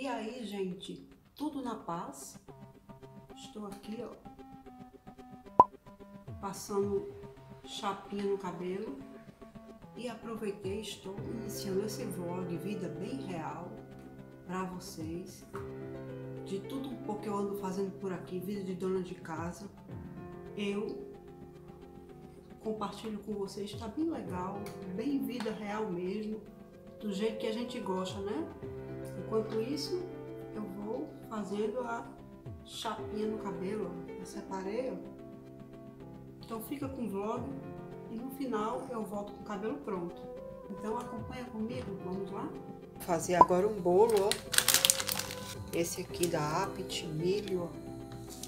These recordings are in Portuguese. E aí, gente, tudo na paz. Estou aqui, ó, passando chapinha no cabelo e aproveitei, estou iniciando esse vlog de vida bem real para vocês, de tudo um pouco que eu ando fazendo por aqui, vida de dona de casa, eu compartilho com vocês, tá bem legal, bem vida real mesmo, do jeito que a gente gosta, né? Enquanto isso, eu vou fazendo a chapinha no cabelo, eu separei, ó. Então fica com o vlog e no final eu volto com o cabelo pronto. Então acompanha comigo, vamos lá? Vou fazer agora um bolo, ó. Esse aqui da Aptiê, milho, ó.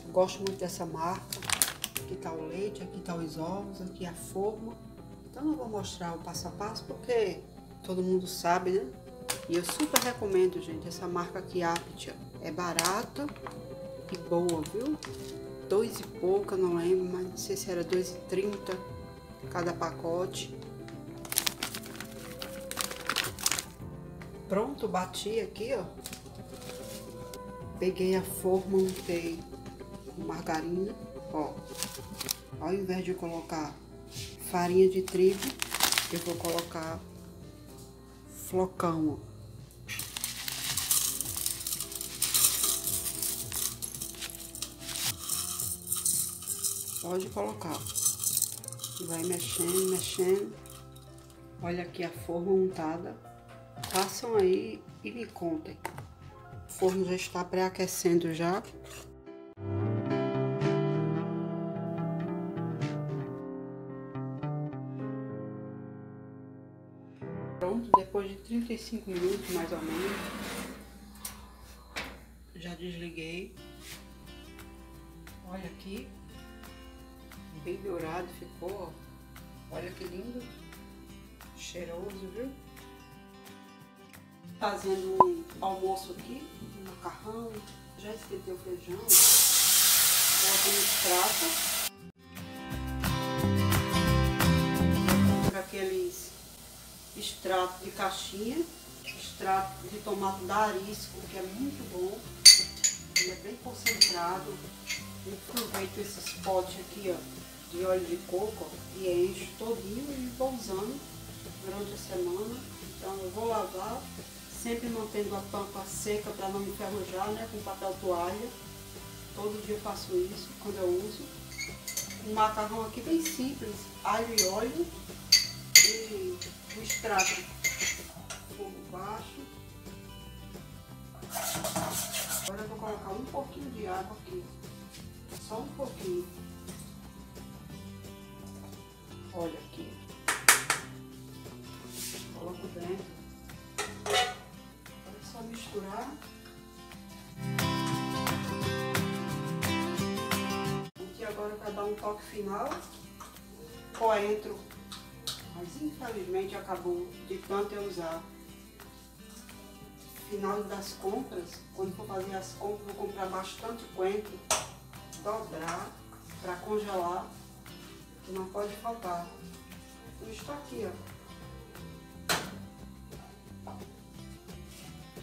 Eu gosto muito dessa marca. Aqui tá o leite, aqui tá os ovos, aqui a forma. Então não vou mostrar o passo a passo porque todo mundo sabe, né? E eu super recomendo, gente, essa marca aqui, Aptiê. É barata e boa, viu? 2 e pouca, não lembro, mas não sei se era 2,30 cada pacote. Pronto, bati aqui, ó. Peguei a forma, untei com margarina, ó. Ao invés de colocar farinha de trigo, eu vou colocar flocão, ó. Pode colocar, vai mexendo, mexendo. Olha aqui a forma untada. Façam aí e me contem. O forno já está pré-aquecendo já. Pronto, depois de 35 minutos mais ou menos. Já desliguei. Olha aqui. Bem dourado ficou, ó. Olha que lindo, cheiroso, viu? Fazendo um almoço aqui, um macarrão, já esquentei o feijão, coloco um extrato, aqueles extrato de caixinha, extrato de tomate darisco, que é muito bom, ele é bem concentrado. Eu aproveito esses potes aqui, ó, de óleo de coco, ó, e encho todinho e vou usando durante a semana. Então eu vou lavar, sempre mantendo a tampa seca para não enferrujar, né, com papel toalha. Todo dia eu faço isso quando eu uso. Um macarrão aqui bem simples, alho e óleo e um extrato. Fogo baixo. Agora eu vou colocar um pouquinho de água aqui, só um pouquinho. Olha aqui, coloco dentro, é só misturar. E agora para dar um toque final, coentro, mas infelizmente acabou de tanto eu usar. Final das compras, quando for fazer as compras, vou comprar bastante coentro, dobrar para congelar. Não pode faltar. Está aqui, ó.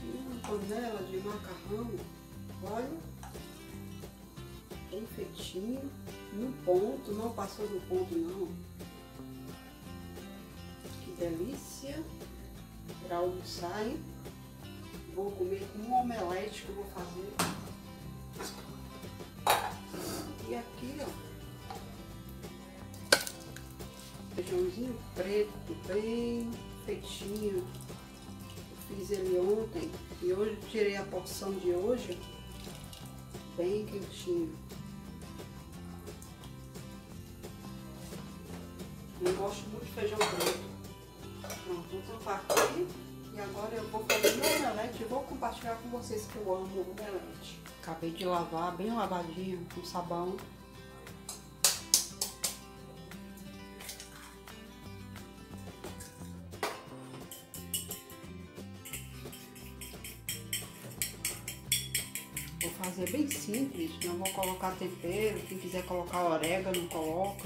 E uma panela de macarrão, olha, bem feitinho, no ponto, não passou do ponto não. Que delícia! Para almoçar, hein? Vou comer com um omelete que eu vou fazer. E aqui, ó. Feijãozinho preto, bem feitinho. Eu fiz ele ontem e hoje tirei a porção de hoje, bem quentinho. Eu gosto muito de feijão preto. Pronto, vou tampar aqui e agora eu vou fazer meu omelete e vou compartilhar com vocês que eu amo o omelete. Acabei de lavar, bem lavadinho, com sabão. Fazer bem simples, não vou colocar tempero, quem quiser colocar orégano coloca,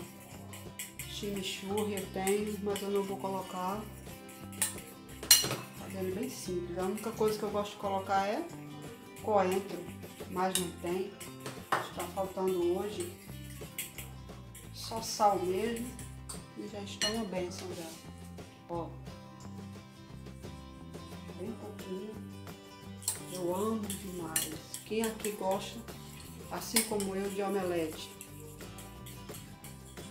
chimichurri eu tenho, mas eu não vou colocar. fazendo bem simples. A única coisa que eu gosto de colocar é coentro, mas não tem. Está faltando hoje. Só sal mesmo. E já está uma bênção já. Ó. Bem pouquinho. Eu amo demais. Quem aqui gosta, assim como eu, de omelete?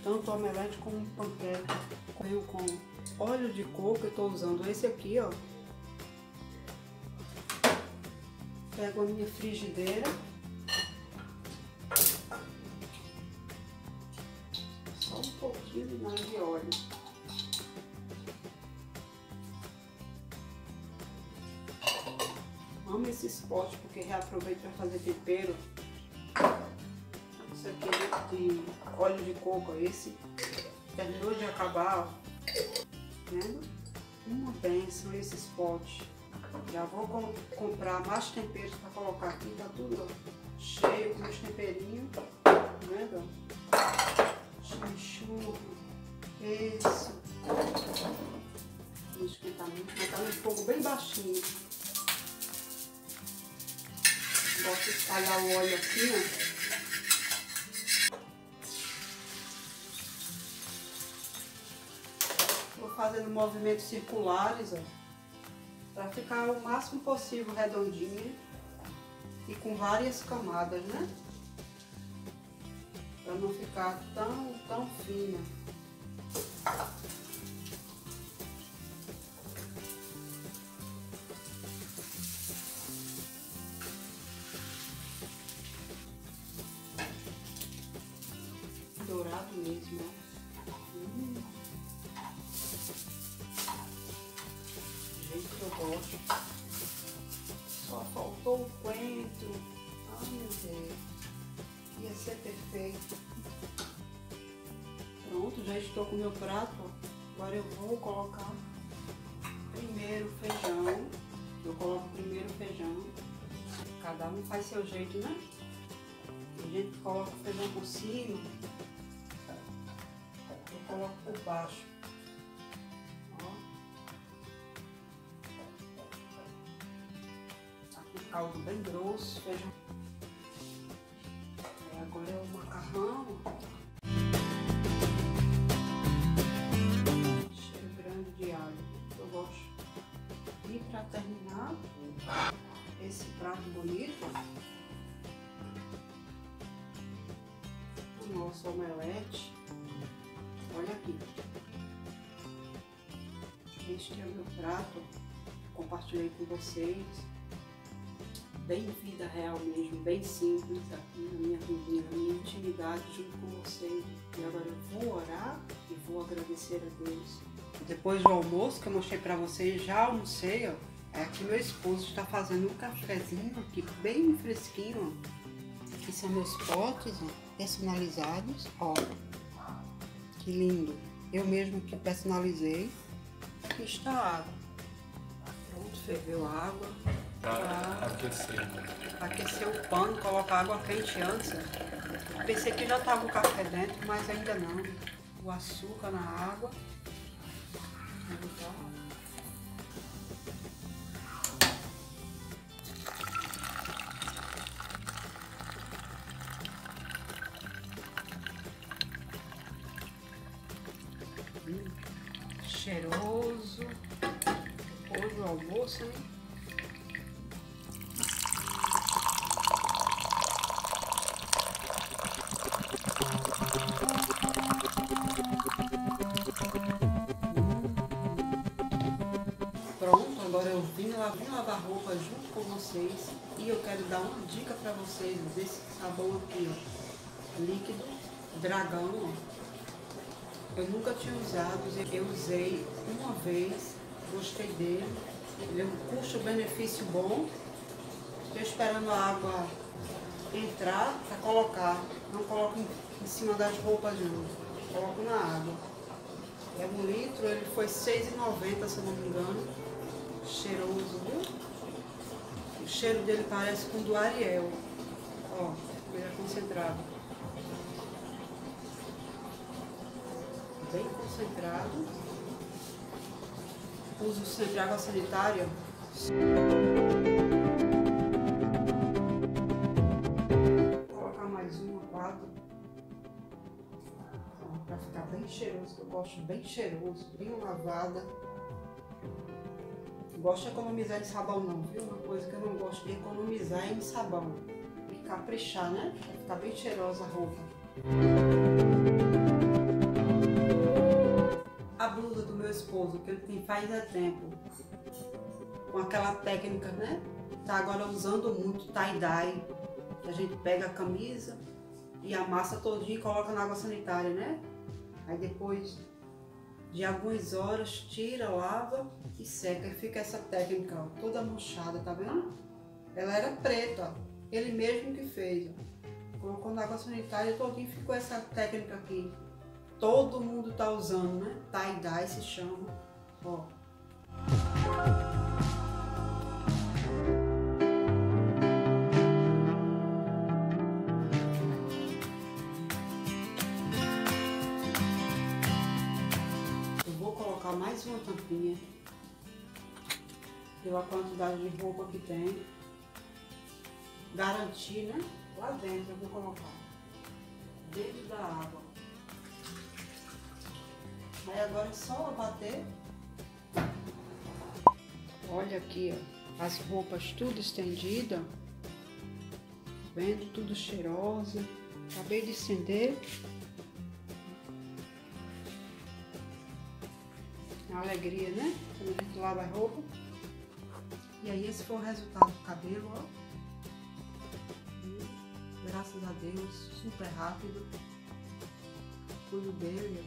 Tanto omelete como panqueca. Eu com óleo de coco, eu estou usando esse aqui, ó. Pego a minha frigideira. Só um pouquinho mais de óleo. Amo esses potes porque reaproveito para fazer tempero. Esse aqui de óleo de coco, esse terminou de acabar, ó. Uma bênção esses potes. Já vou comprar mais temperos para colocar aqui. Tá tudo cheio com os temperinhos, né? Chimichurri, isso. Vou esquentar muito, botar no fogo bem baixinho. Gosto de espalhar o óleo aqui, ó. Fazendo movimentos circulares, ó, para ficar o máximo possível redondinho e com várias camadas, né? Para não ficar tão fina. Dourado mesmo, ó. Eu gosto. Só faltou o coentro. Ai, meu Deus. Ia ser perfeito. Pronto, já estou com o meu prato. Agora eu vou colocar primeiro o feijão. Eu coloco primeiro o feijão. Cada um faz seu jeito, né? A gente coloca o feijão por cima. Eu coloco por baixo. Caldo bem grosso, feijão. Agora é o macarrão. Cheiro grande de alho, eu gosto. E para terminar, esse prato bonito, o nosso omelete. Olha aqui. Este é o meu prato. Compartilhei com vocês. Bem vida real mesmo, bem simples aqui na minha vida, na minha intimidade junto com vocês. E agora eu vou orar e vou agradecer a Deus. Depois do almoço que eu mostrei pra vocês, já almocei, ó. É que meu esposo está fazendo um cafezinho aqui, bem fresquinho, ó. Aqui são meus potes, ó, personalizados, ó. Que lindo. Eu mesmo que personalizei. Aqui está a água. Pronto, ferveu a água. Para aquecer o pano, colocar água quente antes. Pensei que já estava o café dentro, mas ainda não. O açúcar na água. Cheiroso. Depois do almoço, né? Vim lavar roupa junto com vocês e eu quero dar uma dica para vocês desse sabão aqui, ó, líquido dragão, ó. Eu nunca tinha usado, eu usei uma vez, gostei dele, ele é um custo-benefício bom. Estou esperando a água entrar para colocar, não coloco em cima das roupas não, coloco na água. É 1 litro, ele foi R$ 6,90 se eu não me engano. Cheiroso, viu? O cheiro dele parece com o do Ariel. Ó, ele é concentrado. Bem concentrado. uso sempre água sanitária. Vou colocar mais uma quadra para ficar bem cheiroso, que eu gosto bem cheiroso, bem lavada. Gosto de economizar em sabão não, viu? Uma coisa que eu não gosto de economizar é em sabão. E caprichar, né? Pra ficar bem cheirosa a roupa. A blusa do meu esposo, que ele tem faz tempo. Com aquela técnica, né? Tá agora usando muito tie dye. A gente pega a camisa e amassa todinha e coloca na água sanitária, né? Aí depois de algumas horas, tira, lava e seca. E fica essa técnica, ó, toda manchada, tá vendo? Ela era preta, ó. Ele mesmo que fez, ó. Colocou na água sanitária e todinho ficou essa técnica aqui. Todo mundo tá usando, né? Tie dye se chama, ó. Mais uma tampinha pela quantidade de roupa que tem, garantir, né? Lá dentro eu vou colocar dentro da água. Aí agora é só bater. Olha aqui, ó, as roupas tudo estendida, vendo tudo cheirosa. Acabei de estender. Uma alegria, né? Quando a gente lava a roupa. E aí esse foi o resultado do cabelo, ó. E, graças a Deus, super rápido. Cuido dele,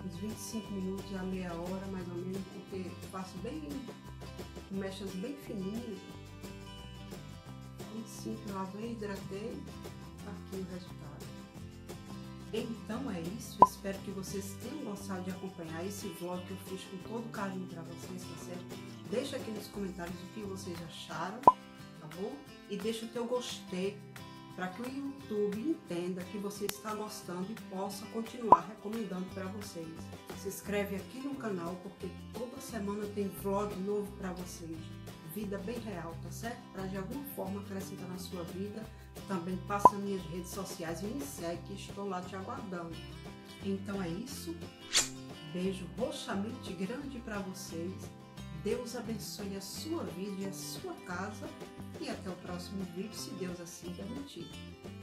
ó, uns 25 minutos a meia hora, mais ou menos, porque faço bem, mechas bem fininhas. 25, lavei, hidratei, aqui o resultado. Então é isso, espero que vocês tenham gostado de acompanhar esse vlog que eu fiz com todo carinho para vocês, tá certo? Deixa aqui nos comentários o que vocês acharam, tá bom? E deixa o teu gostei para que o YouTube entenda que você está gostando e possa continuar recomendando para vocês. Se inscreve aqui no canal porque toda semana tem vlog novo para vocês. Vida bem real, tá certo? Para de alguma forma acrescentar na sua vida. Também passa minhas redes sociais e me segue que estou lá te aguardando. Então é isso. Beijo roxamente grande para vocês. Deus abençoe a sua vida e a sua casa. E até o próximo vídeo, se Deus assim permitir.